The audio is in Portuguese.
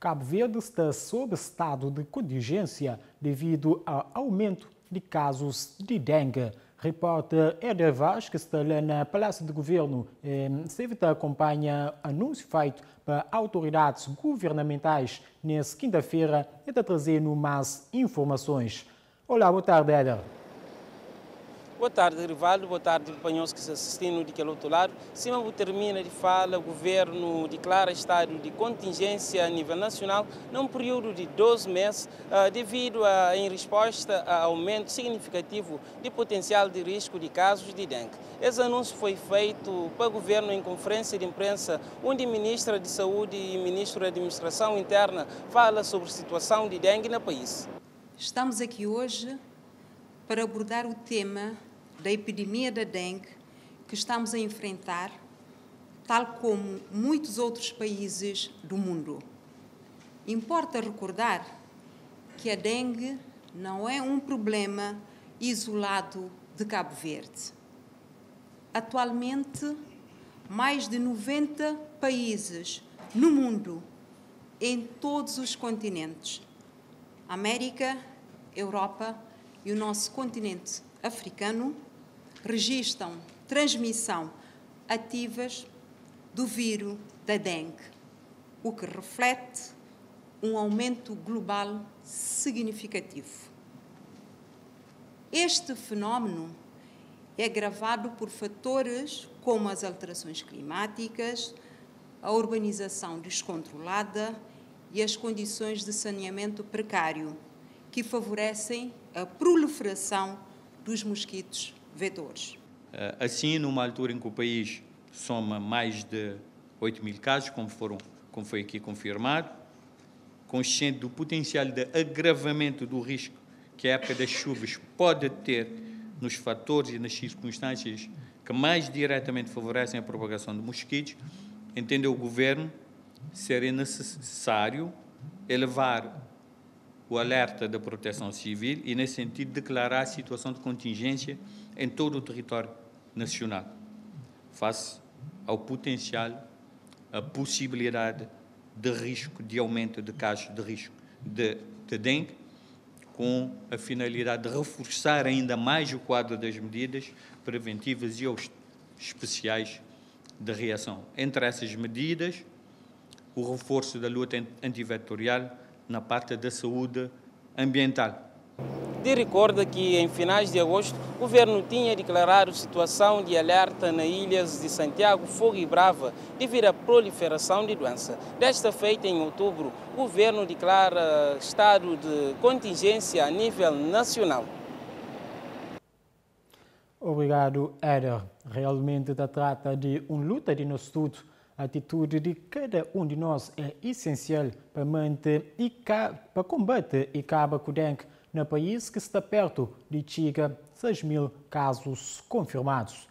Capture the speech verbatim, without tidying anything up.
Cabo Verde está sob estado de contingência devido ao aumento de casos de dengue. Repórter Eder Vaz, que está lá na Palácio de Governo, sempre acompanha anúncio feito para autoridades governamentais nesta quinta-feira e está trazendo mais informações. Olá, boa tarde, Eder. Boa tarde, Rivaldo. Boa tarde, companheiros que se assistindo daquele outro lado. Sim, eu termino de falar, o governo declara estado de contingência a nível nacional num período de doze meses, uh, devido a, em resposta a aumento significativo de potencial de risco de casos de dengue. Esse anúncio foi feito para o governo em conferência de imprensa, onde a ministra de Saúde e ministro da Administração Interna fala sobre a situação de dengue no país. Estamos aqui hoje para abordar o tema da epidemia da dengue que estamos a enfrentar, tal como muitos outros países do mundo. Importa recordar que a dengue não é um problema isolado de Cabo Verde. Atualmente, mais de noventa países no mundo, em todos os continentes, América, Europa e o nosso continente africano, registram transmissão ativas do vírus da dengue, o que reflete um aumento global significativo. Este fenómeno é agravado por fatores como as alterações climáticas, a urbanização descontrolada e as condições de saneamento precário, que favorecem a proliferação dos mosquitos vetores. Assim, numa altura em que o país soma mais de oito mil casos, como, foram, como foi aqui confirmado, consciente do potencial de agravamento do risco que a época das chuvas pode ter nos fatores e nas circunstâncias que mais diretamente favorecem a propagação de mosquitos, entendeu o Governo ser necessário elevar o alerta da proteção civil e, nesse sentido, declarar a situação de contingência em todo o território nacional, face ao potencial, a possibilidade de risco, de aumento de casos de risco de, de dengue, com a finalidade de reforçar ainda mais o quadro das medidas preventivas e aos especiais de reação. Entre essas medidas, o reforço da luta antivetorial na parte da saúde ambiental. De recorda que, em finais de agosto, o governo tinha declarado situação de alerta nas ilhas de Santiago, Fogo e Brava devido à proliferação de doença. Desta feita, em outubro, o governo declara estado de contingência a nível nacional. Obrigado, Eder. Realmente se trata de uma luta de nosso tudo. A atitude de cada um de nós é essencial para manter e para combater e acabar com o dengue no país que está perto de chegar a seis mil casos confirmados.